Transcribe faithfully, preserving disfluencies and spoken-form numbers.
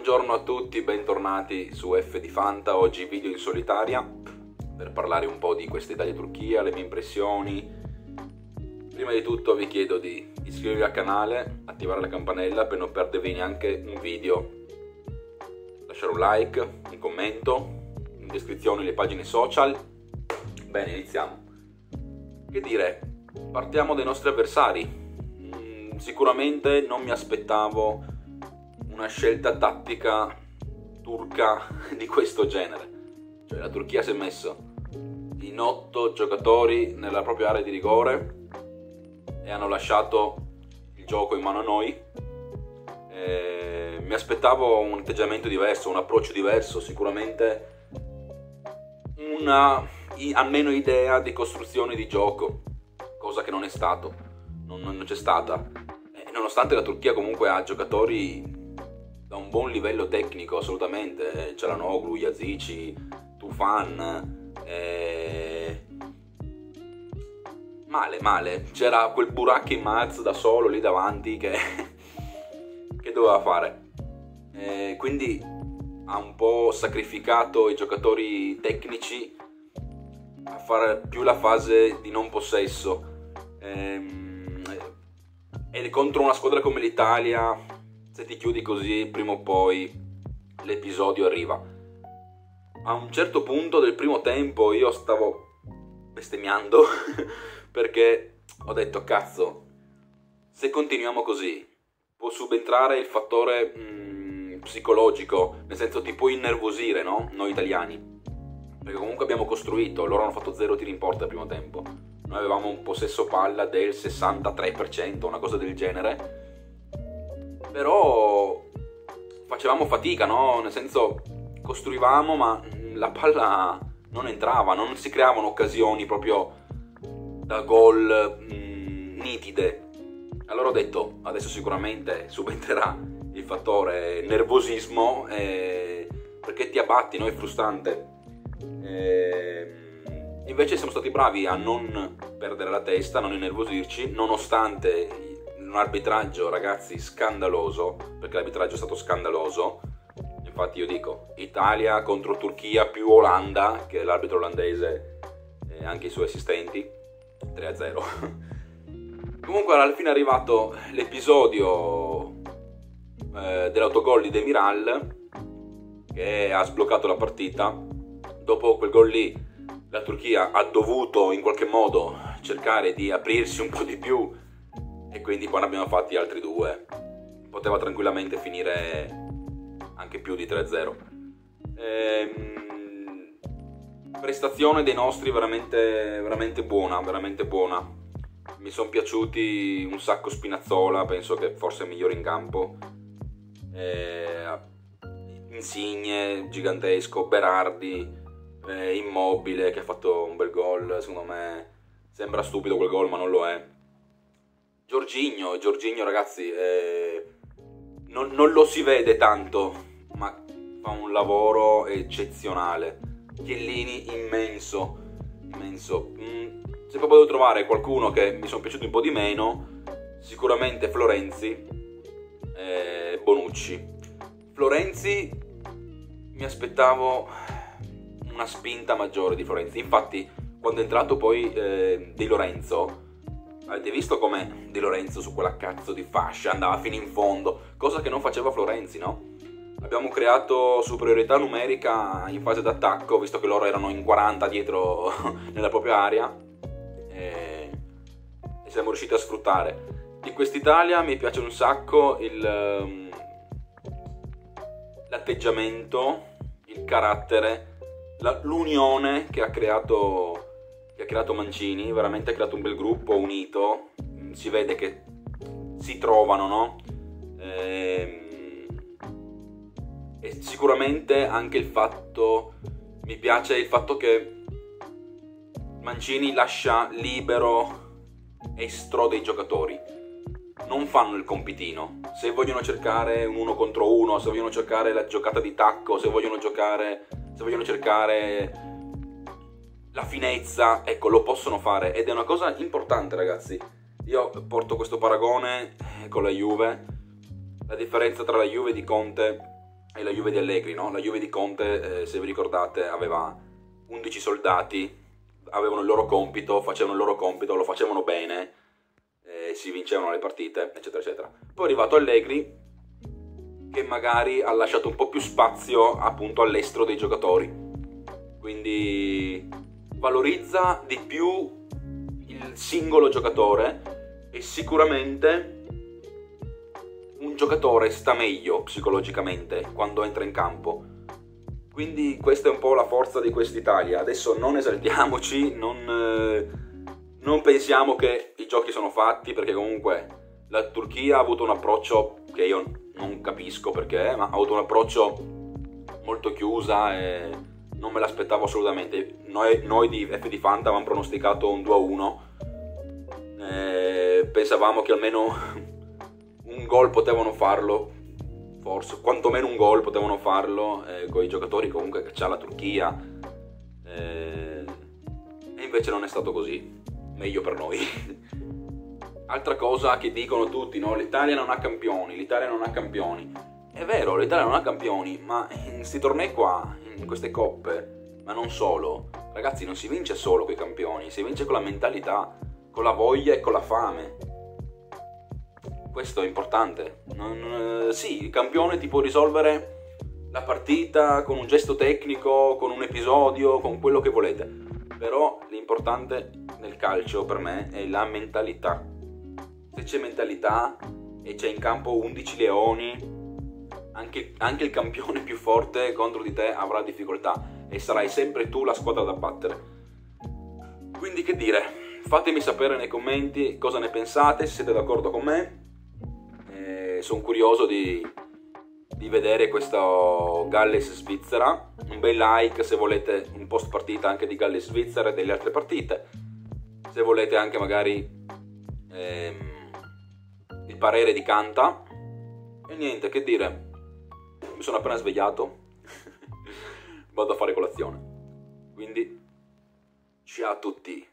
Buongiorno a tutti, bentornati su FdiFANTA. Oggi video in solitaria per parlare un po' di questa Italia-Turchia, le mie impressioni. Prima di tutto vi chiedo di iscrivervi al canale, attivare la campanella per non perdervi neanche un video, lasciare un like, un commento, in descrizione le pagine social. Bene, iniziamo. Che dire, partiamo dai nostri avversari. Sicuramente non mi aspettavo una scelta tattica turca di questo genere, cioè la Turchia si è messa in otto giocatori nella propria area di rigore e hanno lasciato il gioco in mano a noi. E mi aspettavo un atteggiamento diverso, un approccio diverso, sicuramente una almeno idea di costruzione di gioco, cosa che non è stato, non, non c'è stata. E nonostante la Turchia comunque ha giocatori da un buon livello tecnico, assolutamente, Çalhanoğlu, Yazici, Tufan, eh... male male, c'era quel Burak Yılmaz da solo lì davanti che, che doveva fare, eh, quindi ha un po' sacrificato i giocatori tecnici a fare più la fase di non possesso, eh, e contro una squadra come l'Italia, se ti chiudi così, prima o poi l'episodio arriva. A un certo punto del primo tempo io stavo bestemmiando perché ho detto cazzo, se continuiamo così può subentrare il fattore mh, psicologico, nel senso ti puoi innervosire, no? Noi italiani, perché comunque abbiamo costruito, loro hanno fatto zero tiri in porta al primo tempo, noi avevamo un possesso palla del sessantatré per cento, una cosa del genere, però facevamo fatica, no? Nel senso, costruivamo ma la palla non entrava, non si creavano occasioni proprio da gol mh, nitide. Allora ho detto, adesso sicuramente subentrerà il fattore nervosismo, eh, perché ti abbatti, no? È frustrante. Eh, invece siamo stati bravi a non perdere la testa, a non innervosirci, nonostante un arbitraggio, ragazzi, scandaloso, perché l'arbitraggio è stato scandaloso. Infatti io dico Italia contro Turchia più Olanda, che l'arbitro olandese e anche i suoi assistenti, tre a zero. Comunque alla fine è arrivato l'episodio eh, dell'autogol di Demiral che ha sbloccato la partita. Dopo quel gol lì la Turchia ha dovuto in qualche modo cercare di aprirsi un po' di più e quindi poi ne abbiamo fatti altri due, poteva tranquillamente finire anche più di tre a zero. ehm, prestazione dei nostri veramente, veramente buona, veramente buona, mi sono piaciuti un sacco. Spinazzola penso che forse è migliore in campo, ehm, Insigne gigantesco, Berardi, eh, Immobile che ha fatto un bel gol, secondo me sembra stupido quel gol ma non lo è. Giorgino, Giorgino ragazzi, eh, non, non lo si vede tanto, ma fa un lavoro eccezionale. Chiellini immenso, immenso. Mm, se proprio devo trovare qualcuno che mi sono piaciuto un po' di meno, sicuramente Florenzi e Bonucci. Florenzi mi aspettavo una spinta maggiore di Florenzi, infatti quando è entrato poi eh, Di Lorenzo, avete visto com'è Di Lorenzo su quella cazzo di fascia, andava fino in fondo, cosa che non faceva Florenzi, no? Abbiamo creato superiorità numerica in fase d'attacco, visto che loro erano in quaranta dietro nella propria area, e, e siamo riusciti a sfruttare. Di quest'Italia mi piace un sacco il um, l'atteggiamento, il carattere, l'unione che ha creato... che ha creato Mancini, veramente ha creato un bel gruppo unito, si vede che si trovano, no? E, e sicuramente anche il fatto, mi piace il fatto che Mancini lascia libero estro dei giocatori, non fanno il compitino, se vogliono cercare un uno contro uno, se vogliono cercare la giocata di tacco, se vogliono giocare, se vogliono cercare la finezza, ecco, lo possono fare ed è una cosa importante, ragazzi. Io porto questo paragone con la Juve, la differenza tra la Juve di Conte è la Juve di Allegri, no? La Juve di Conte, eh, se vi ricordate, aveva undici soldati, avevano il loro compito, facevano il loro compito, lo facevano bene, eh, si vincevano le partite, eccetera, eccetera. Poi è arrivato Allegri, che magari ha lasciato un po' più spazio appunto all'estro dei giocatori, quindi valorizza di più il singolo giocatore e sicuramente un giocatore sta meglio psicologicamente quando entra in campo, quindi questa è un po' la forza di quest'Italia. Adesso non esaltiamoci, non, non pensiamo che i giochi sono fatti, perché comunque la Turchia ha avuto un approccio che io non capisco perché, ma ha avuto un approccio molto chiusa e non me l'aspettavo assolutamente. Noi, noi di FdiFanta avevamo pronosticato un due a uno, eh, pensavamo che almeno un gol potevano farlo, forse, quantomeno un gol potevano farlo, eh, con i giocatori comunque che c'ha la Turchia, eh, e invece non è stato così, meglio per noi. Altra cosa che dicono tutti, no? L'Italia non ha campioni, l'Italia non ha campioni. È vero, l'Italia non ha campioni, ma in questi tornei qua, in queste coppe, ma non solo, ragazzi, non si vince solo con i campioni, si vince con la mentalità, con la voglia e con la fame. Questo è importante. Non, eh, sì, il campione ti può risolvere la partita con un gesto tecnico, con un episodio, con quello che volete. Però l'importante nel calcio per me è la mentalità. Se c'è mentalità e c'è in campo undici leoni, anche, anche il campione più forte contro di te avrà difficoltà e sarai sempre tu la squadra da battere. Quindi che dire, fatemi sapere nei commenti cosa ne pensate, se siete d'accordo con me. Eh, sono curioso di, di vedere questo Galles-Svizzera. Un bel like se volete un post partita anche di Galles-Svizzera e delle altre partite. Se volete anche magari Ehm, il parere di Canta. E niente, che dire, mi sono appena svegliato vado a fare colazione, quindi ciao a tutti.